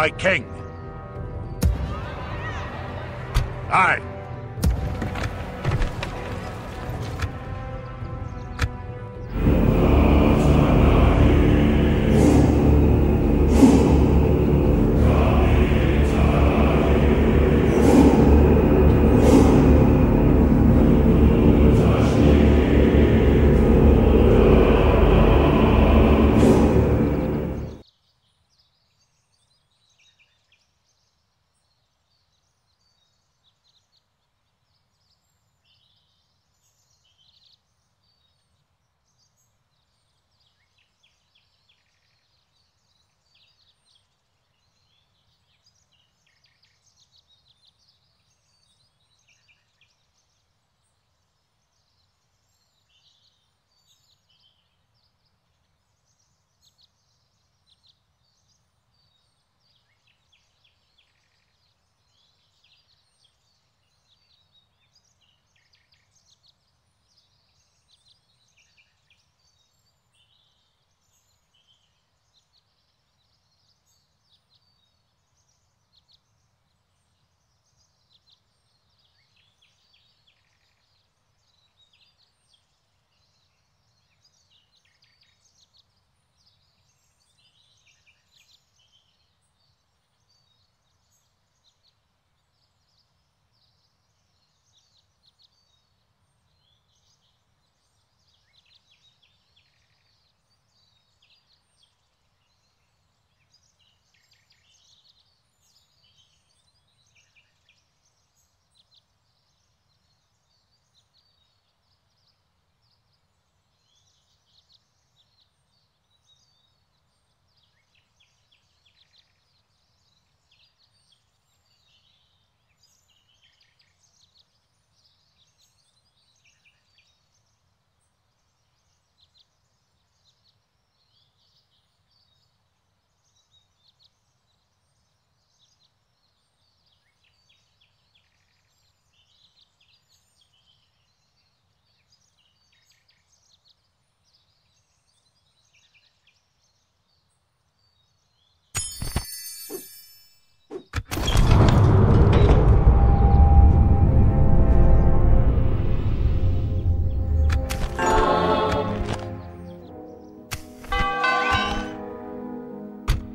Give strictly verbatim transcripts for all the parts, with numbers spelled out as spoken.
my king. Aye.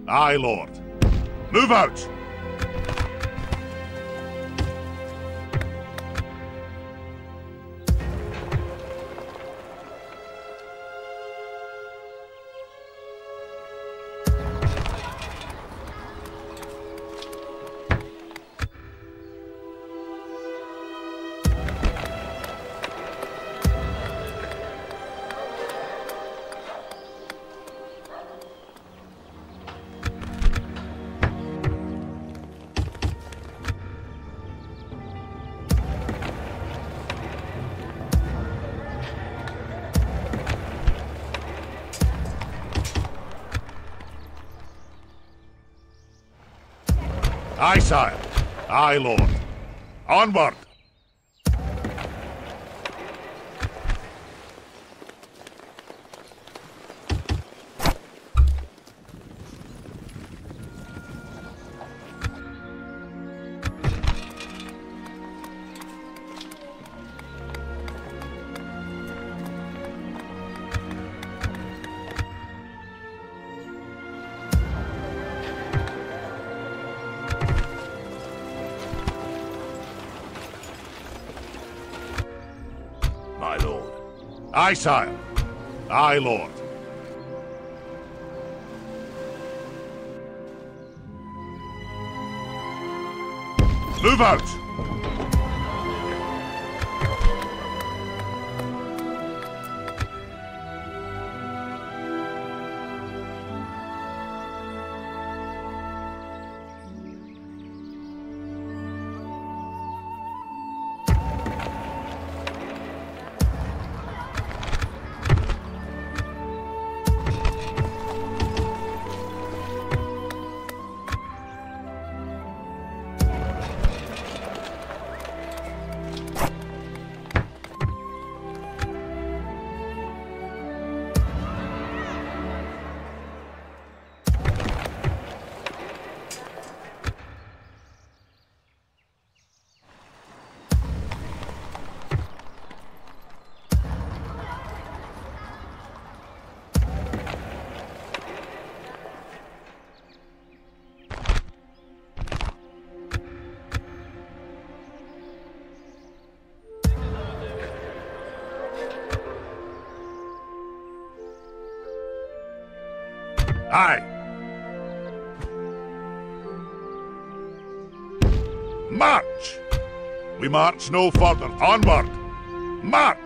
Aye, Lord. Move out! Aye, sire. Aye, Lord. Onward! Aye, sire. Aye, Lord. Move out! Aye. March! We march no further. Onward! March!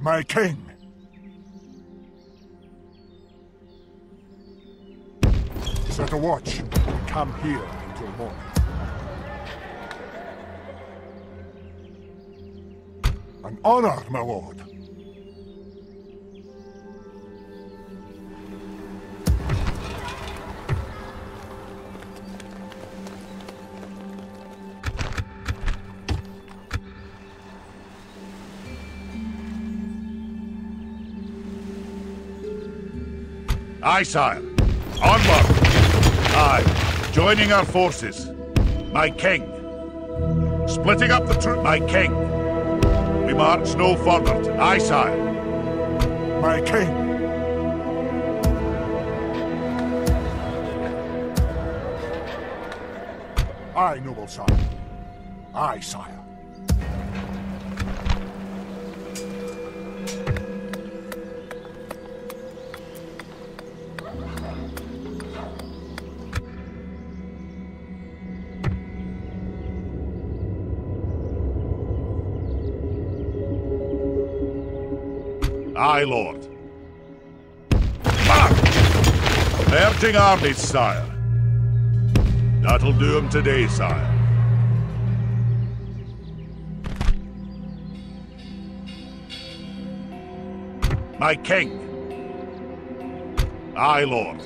My king! Set a watch and come here until morning. An honor, my lord! Aye, sire. Onward! Aye. Joining our forces. My king. Splitting up the troop. My king. We march no further. Aye, sire. My king. Aye, noble sire. Aye, sire. Aye, lord. March! Merging armies, sire. That'll do him today, sire. My king. Aye, lord.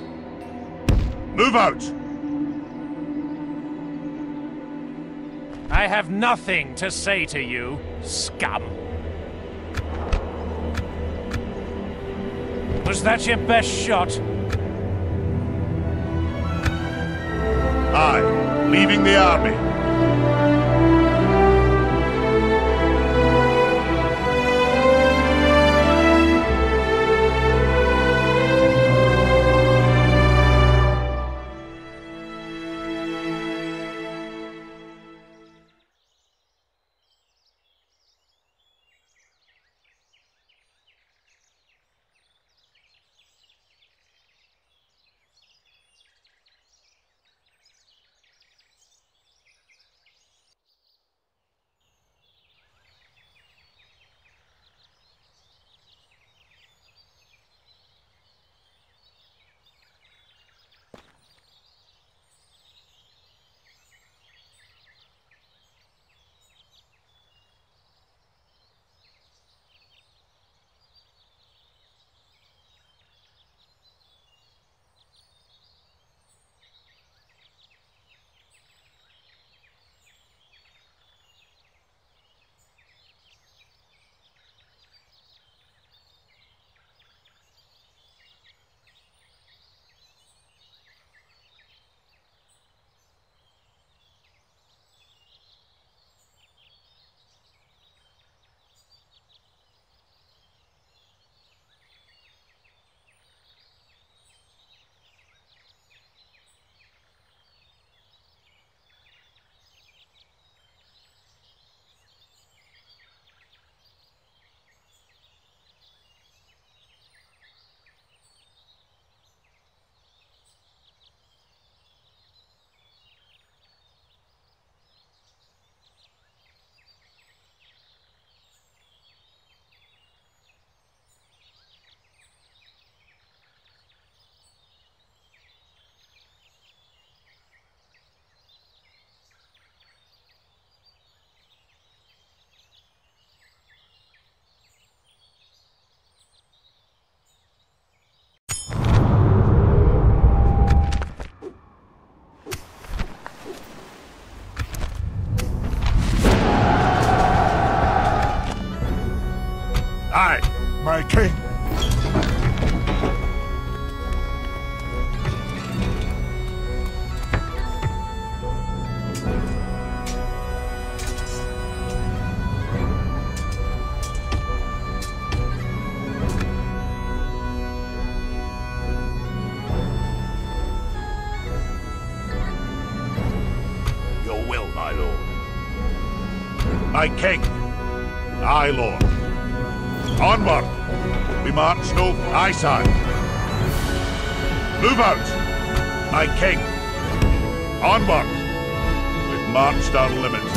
Move out! I have nothing to say to you, scum. Was that your best shot? Aye, leaving the army. My king. Aye, lord. Onward. We march no eyesight. Move out. My king. Onward. We've marched our limits.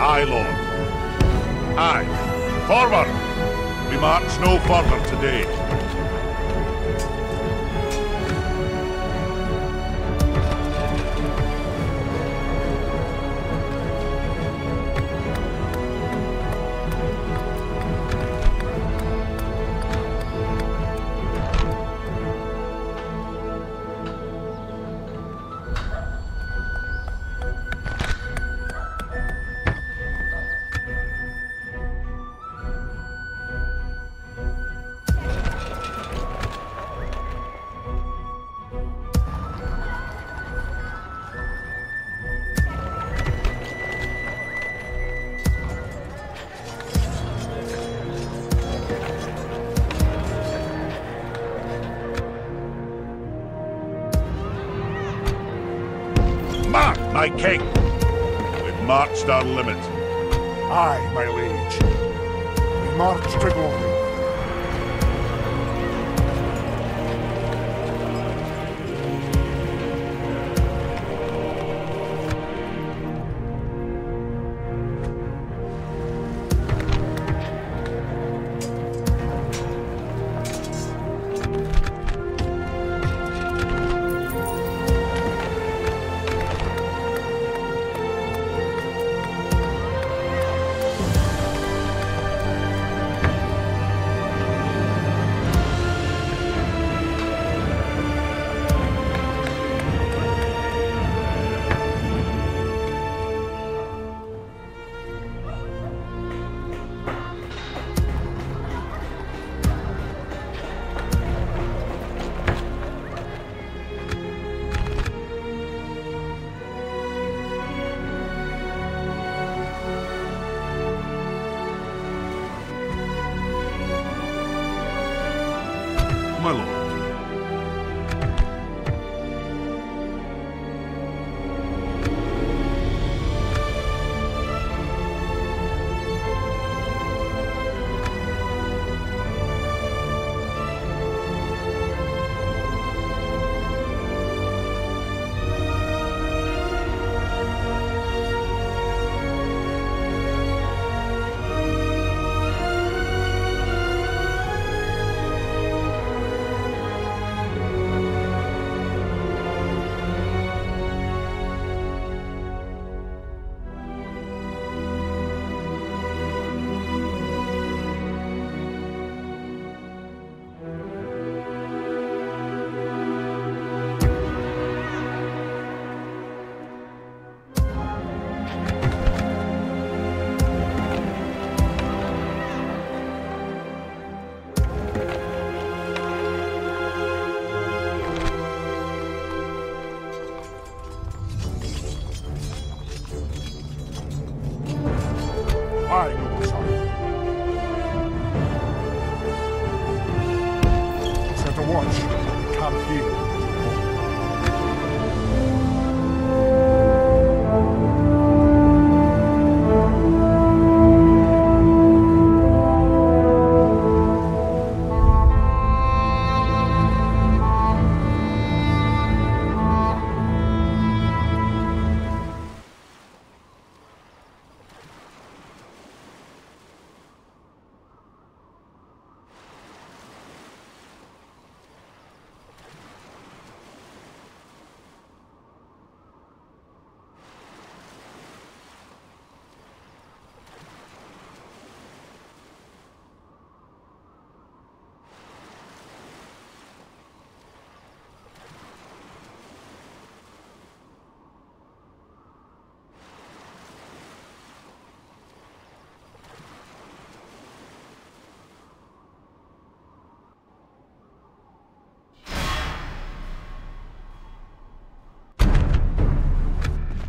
Aye, lord. Aye. Forward! We march no further today. My king, we've marched our limit. Aye, my liege. We march to glory.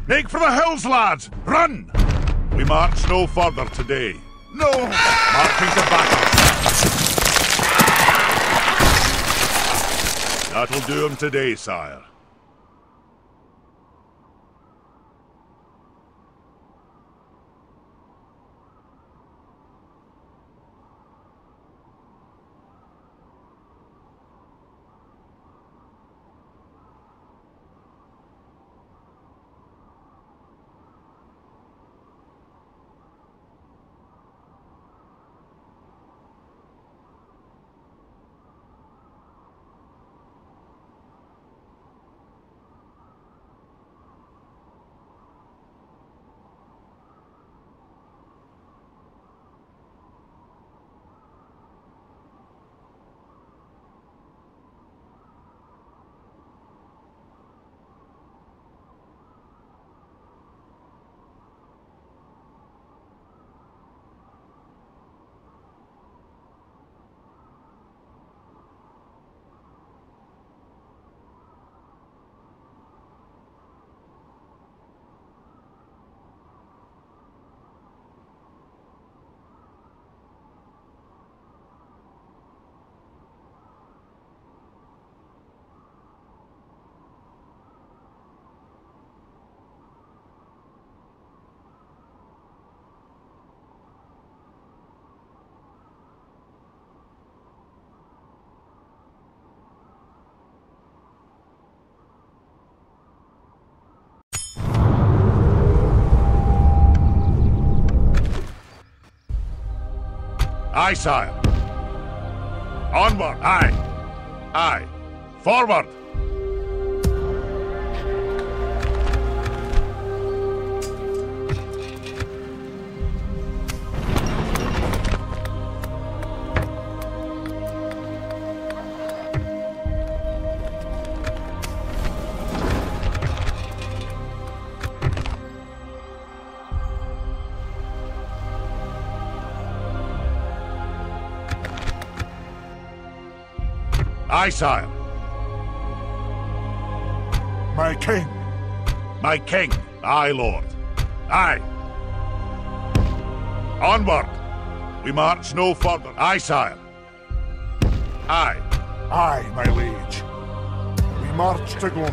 Make for the hills, lads! Run! We march no further today. No! Marching to battle. That'll do 'em today, sire. Aye, sire. Onward, aye. Aye. Forward. Aye, sire. My king. My king. Aye, lord. Aye. Onward. We march no further. Aye, sire. Aye. Aye, my liege. We march to glory.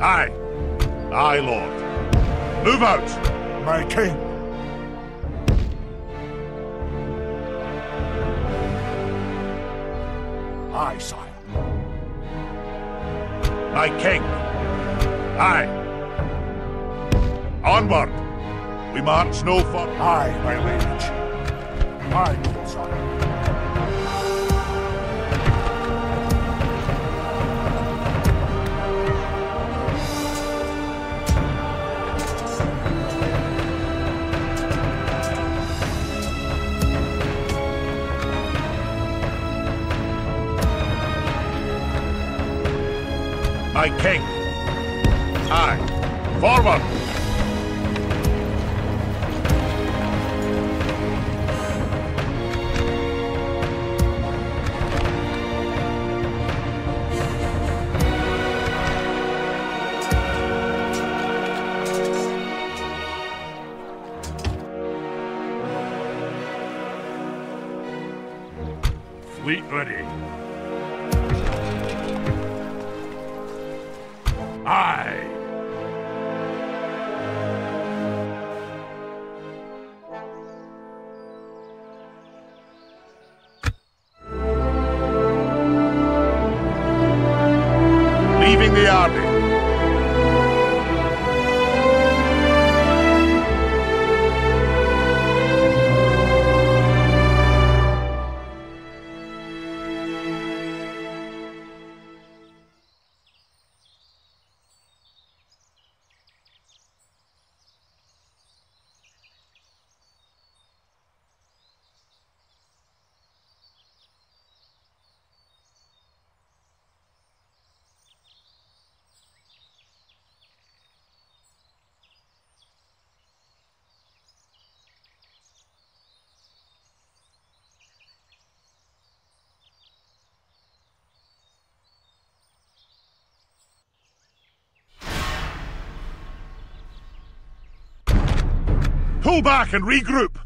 Aye. Aye, lord. Move out! My king. Aye, sire. My king. Aye. Onward. We march no further. Aye, my liege. Aye, good sire. My king. Aye. Forward. anybody. I. Leaving the army. Pull back and regroup.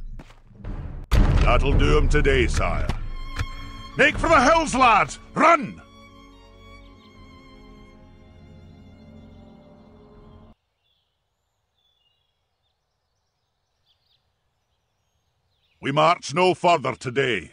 That'll do 'em today, sire. Make for the hills, lads! Run! We march no further today.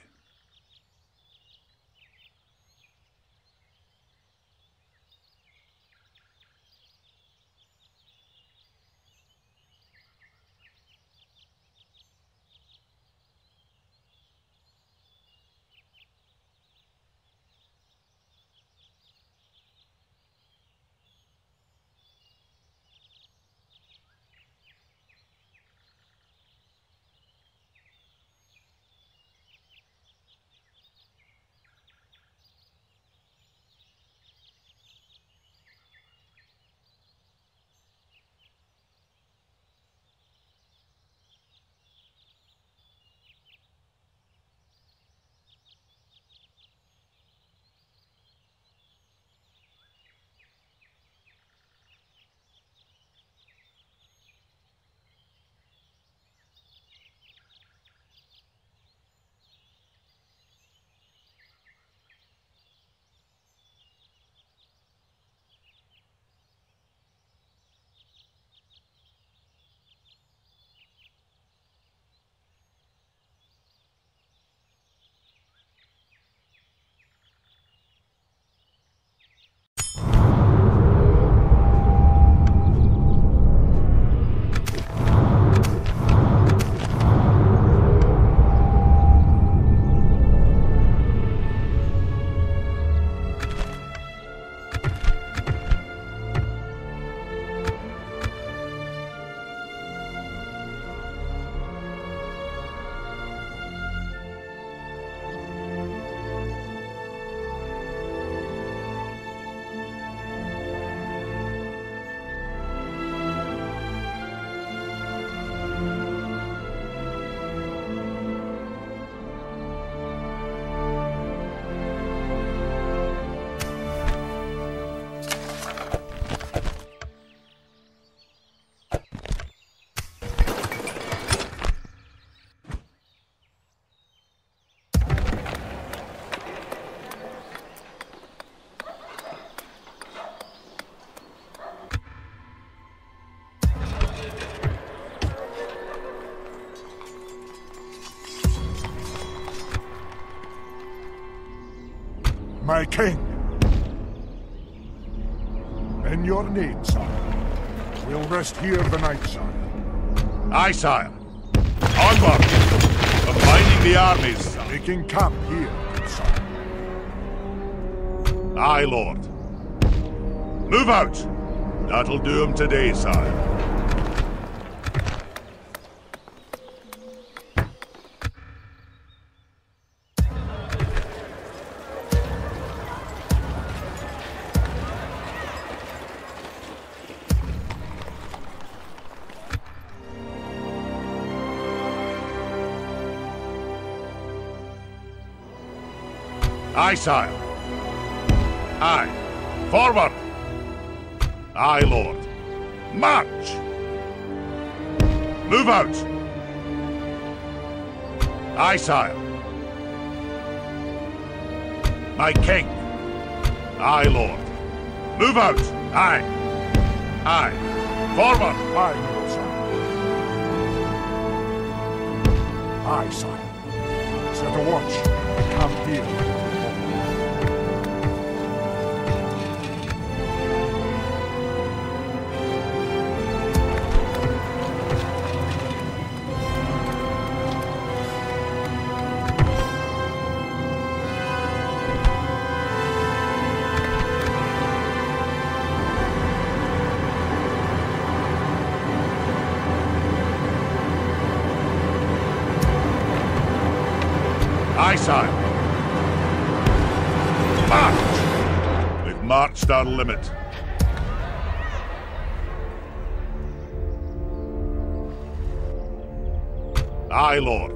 My king, and your name, sire. We'll rest here the night, sire. Aye, sire. Onward, of finding the armies, sire. Making camp here, sire. Aye, lord. Move out. That'll do 'em today, sire. Aye, sire. Aye. Forward. Aye, lord. March! Move out. Aye, sire. my king. Aye, lord. Move out! Aye! Aye! Forward! Aye, lord, sire. Aye, sire. Set a watch. I can't hear. Side. March! We've marched our limit. Aye, lord.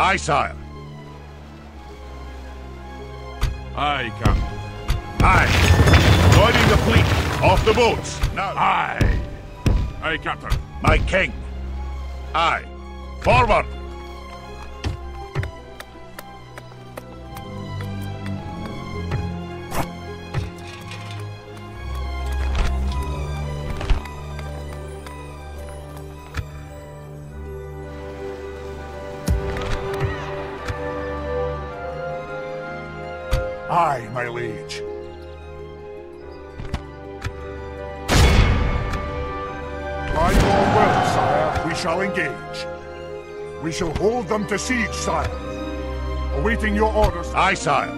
Aye, sire. Aye, come. Aye. Joining the fleet. Off the boats. Now. Aye. Aye, captain. My king. Aye. Forward. Aye, my liege. By your will, sire, we shall engage. We shall hold them to siege, sire. Awaiting your orders. Aye, sire.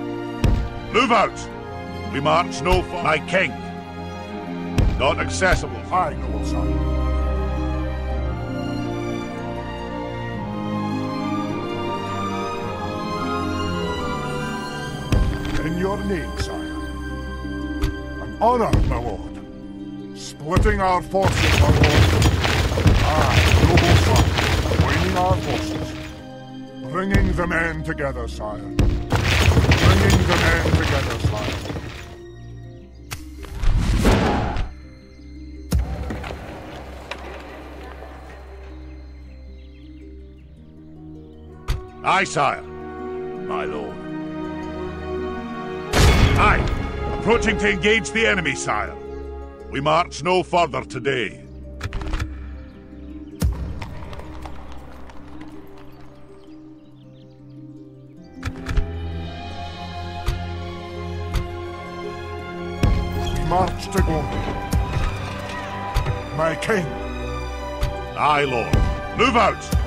Move out. We march no farther. My king. Not accessible. Aye, noble sire. Your name, sire. And honor, my lord. Splitting our forces, my lord. Ah, noble son, joining our forces. Bringing the men together, sire. Bringing the men together, sire. Aye, sire. My lord. Aye. Approaching to engage the enemy, sire. We march no further today. We march to glory. My king. Aye, lord. Move out.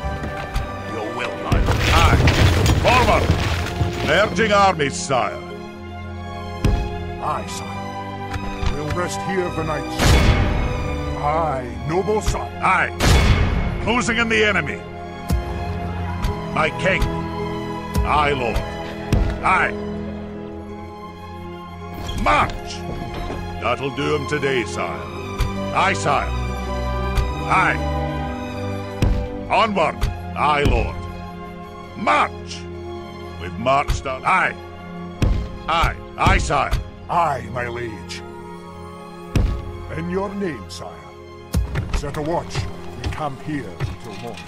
Your will, my lord. Aye. Forward! Merging armies, sire. Aye, sire. We'll rest here the night, sire. Aye, noble sire. Aye. Closing in the enemy. My king. Aye, lord. Aye. March! That'll do him today, sire. Aye, sire. Aye. Onward. Aye, lord. March! We've marched on. Aye! Aye! Aye, sire! Aye, my liege. In your name, sire. Set a watch and camp here until morning.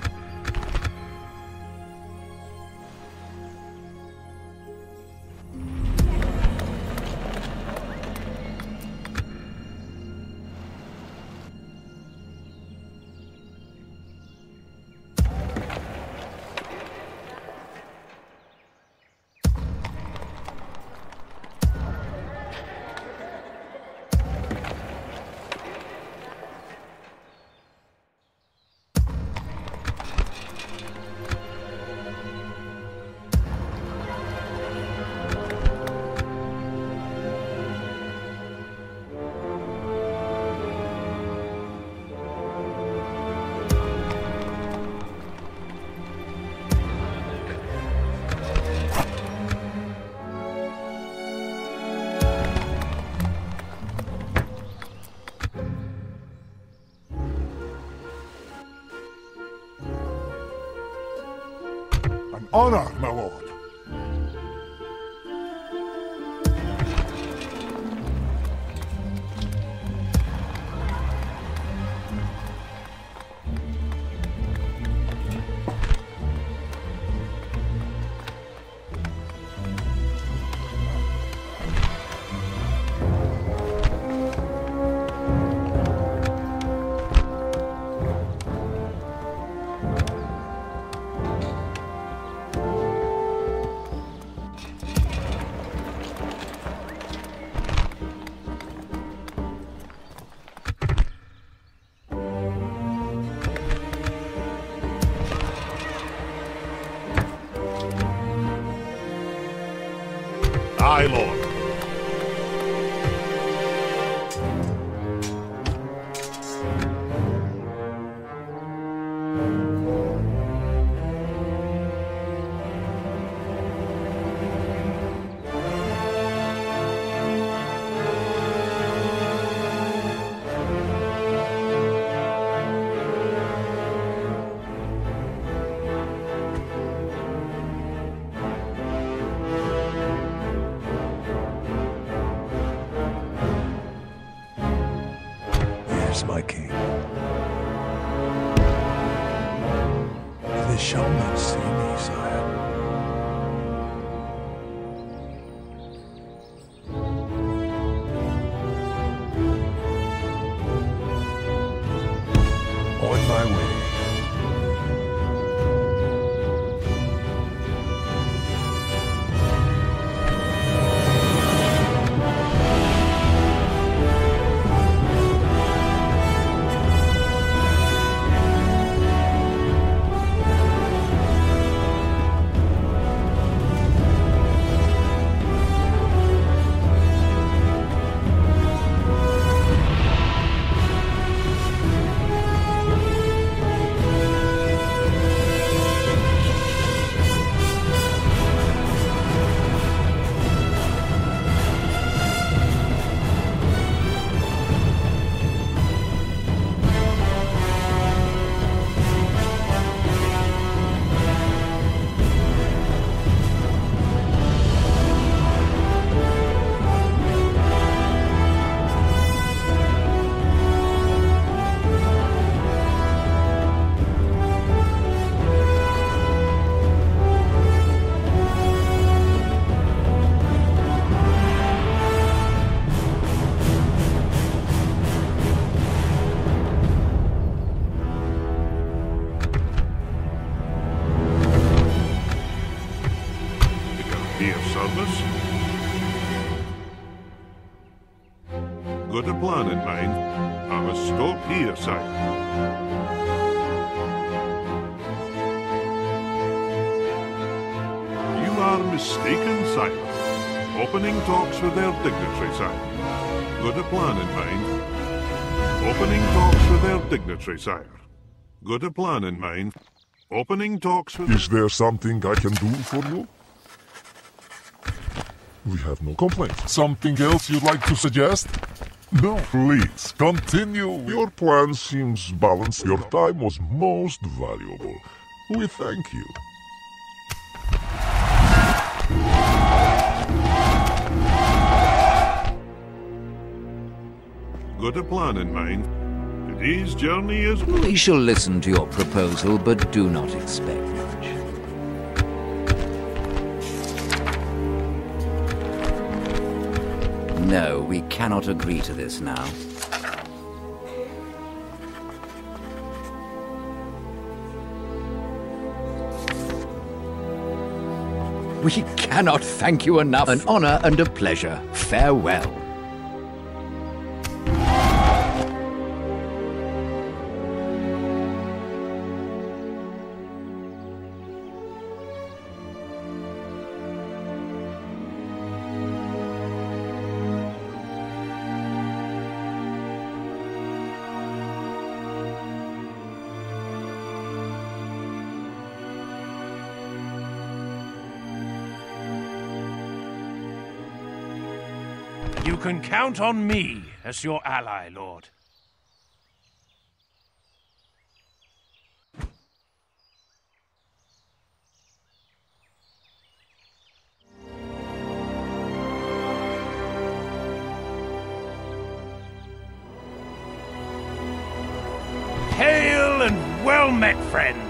Honor, my lord. Aye, lord. My king, they shall not see me, sire. On my way. plan in mind, I must stop here, sire. Are mistaken, sire. Opening talks with their dignitary, sire. Got a plan in mind. Opening talks with their dignitary, sire. Got a plan in mind. Opening talks with... Is there something I can do for you? We have no complaints. Something else you'd like to suggest? No, please, continue. Your plan seems balanced. Your time was most valuable. We thank you. Got a plan in mind. Today's journey is... We shall listen to your proposal, but do not expect much. No, we cannot agree to this now. We cannot thank you enough. An honor and a pleasure. Farewell. You can count on me as your ally, Lord. Hail and well met, friend.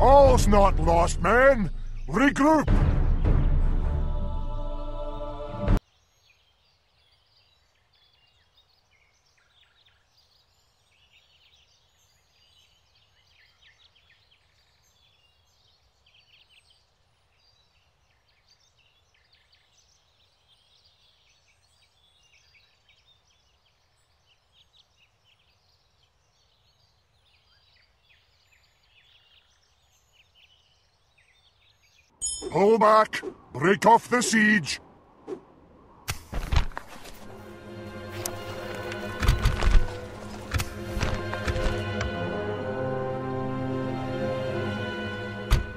All's not lost, man. Regroup. Pull back! Break off the siege!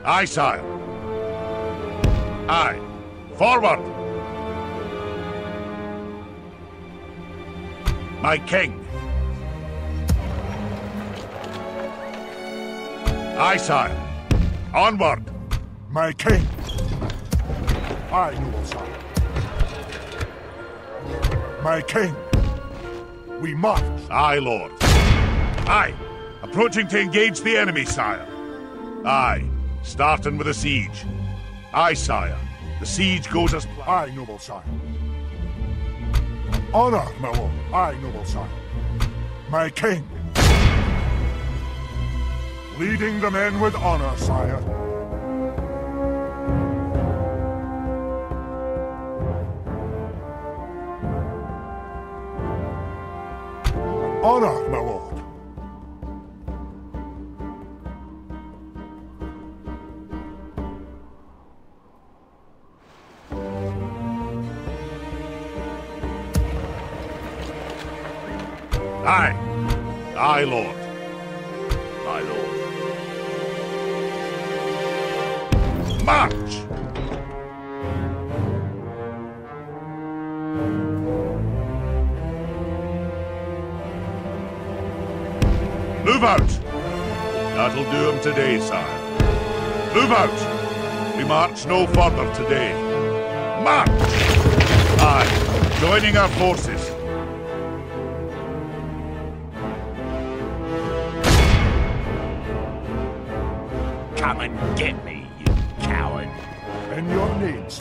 Aye, sire. Aye. Forward! My king. Aye, sire. Onward! My king. I know, sire. My king, we march. Aye, lord. Aye, approaching to engage the enemy, sire. Aye, starting with a siege. Aye, sire. The siege goes as planned. Aye, noble sire. Honor, my lord. Aye, noble sire. My king, leading the men with honor, sire. Honor, my lord. Aye. Aye, lord. My lord. March! Move out! That'll do him today, sire. Move out! We march no further today. March! Aye, joining our forces. Come and get me, you coward. In your names,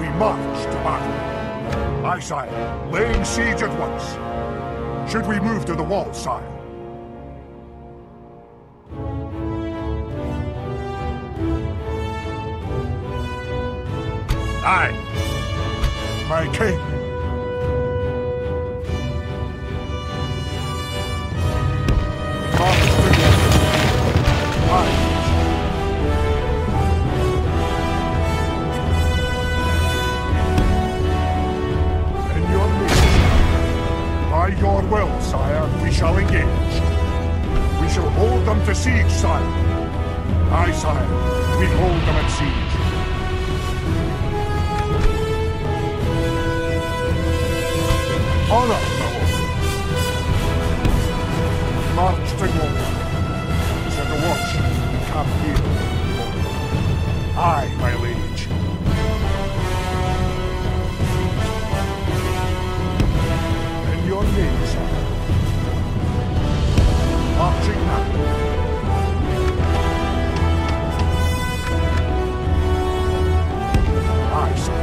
we march to battle. Aye, sire, laying siege at once. Should we move to the wall, sire? Aye. My king. March together. Aye. In your name, by your will, sire, we shall engage. We shall hold them to siege, sire. Aye, sire, we hold them at siege. Honor, my lord. March to glory. Set a watch and come here. Aye, my liege. In your name, sir. Marching now. Aye, sir.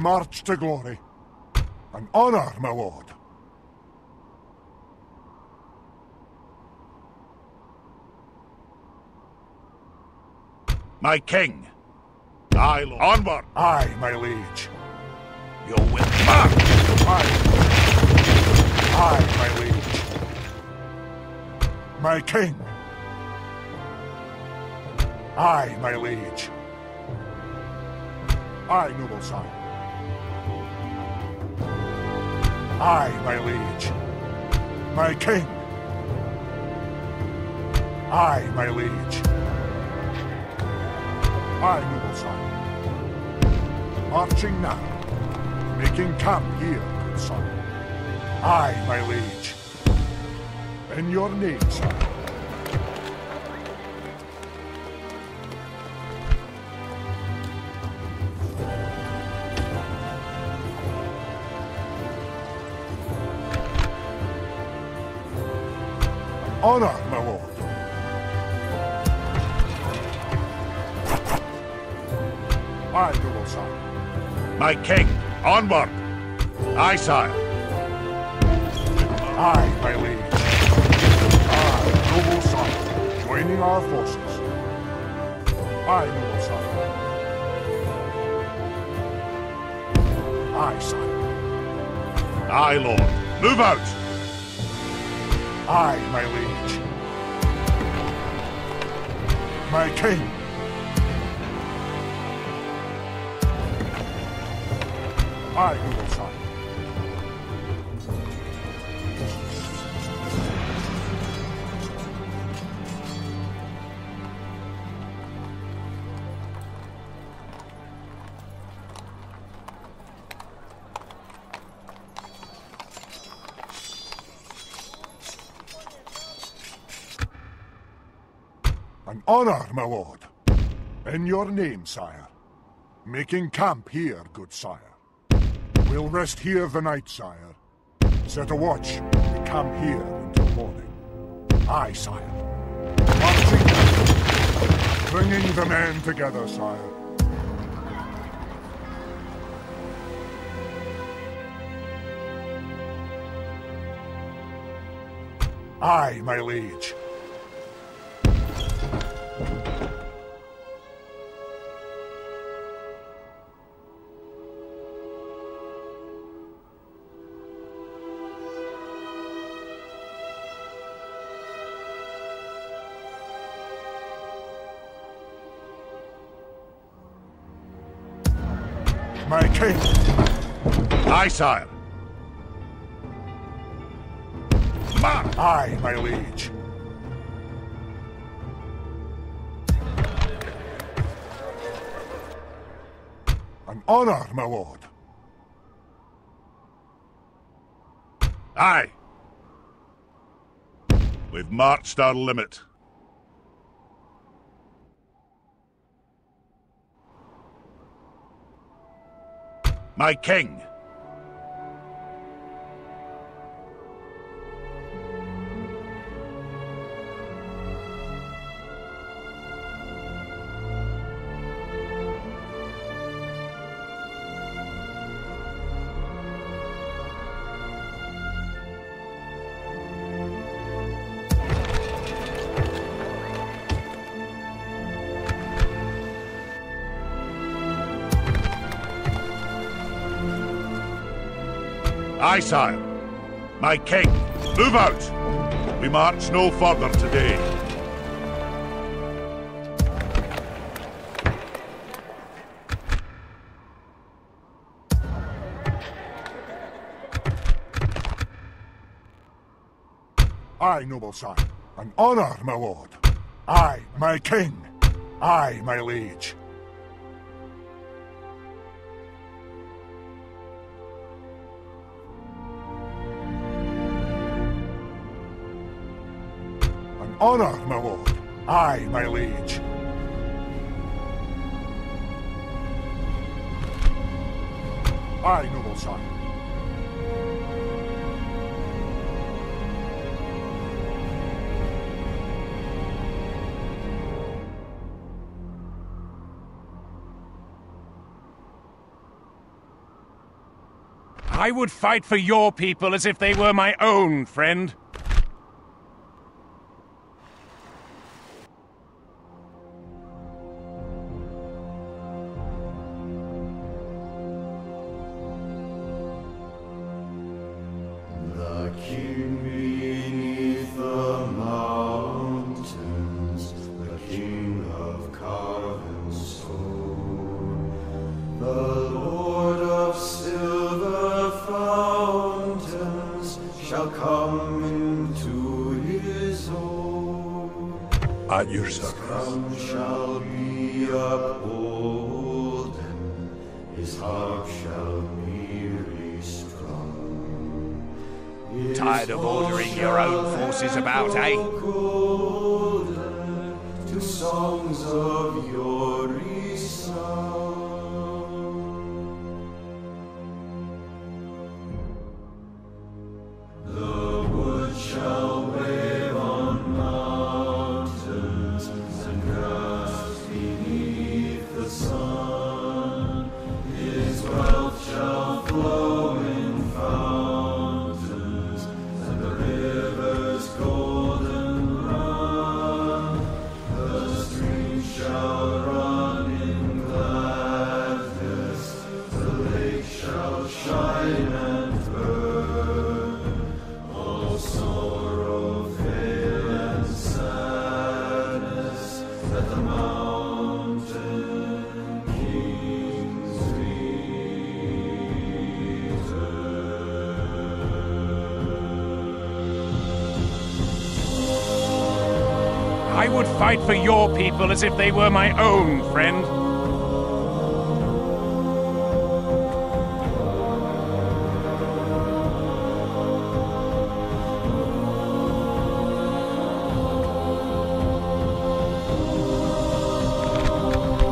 March to glory. An honor, my lord. My king. Aye, lord. Onward. Aye, my liege. Your will. March! Aye. Aye, my liege. My king. Aye, my liege. Aye, noble son. Aye, my liege. My king. Aye, my liege. Aye, noble son. Marching now. Making camp here, good son. Aye, my liege. In your name, son. Honor, my lord. Aye, noble sire. My king, onward. Aye, sire. Aye, my liege. Aye, noble sire. Joining our forces. Aye, noble sire. Aye, sire. Aye, lord. Move out. Aye, my liege. My king. Aye, noble son. An honor, my lord. In your name, sire. Making camp here, good sire. We'll rest here the night, sire. Set a watch. We camp here until morning. Aye, sire. Marching down. Bringing the men together, sire. Aye, my liege. My king. Aye, sire. Mark. Aye, my liege. An honor, my lord. Aye. We've marched our limit. My king. Aye, sire. My king, move out. We march no further today. Aye, noble sire. An honor, my lord. Aye, my king. Aye, my liege. Honor, my lord. Aye, my liege. Aye, noble son. I would fight for your people as if they were my own, friend. King beneath the mountains, the king of Kau. at your service. Shall be upholden, his harp shall be restrung. Tired of ordering your own forces about, eh? Golden, to songs of your resong. I would fight for your people as if they were my own, friend.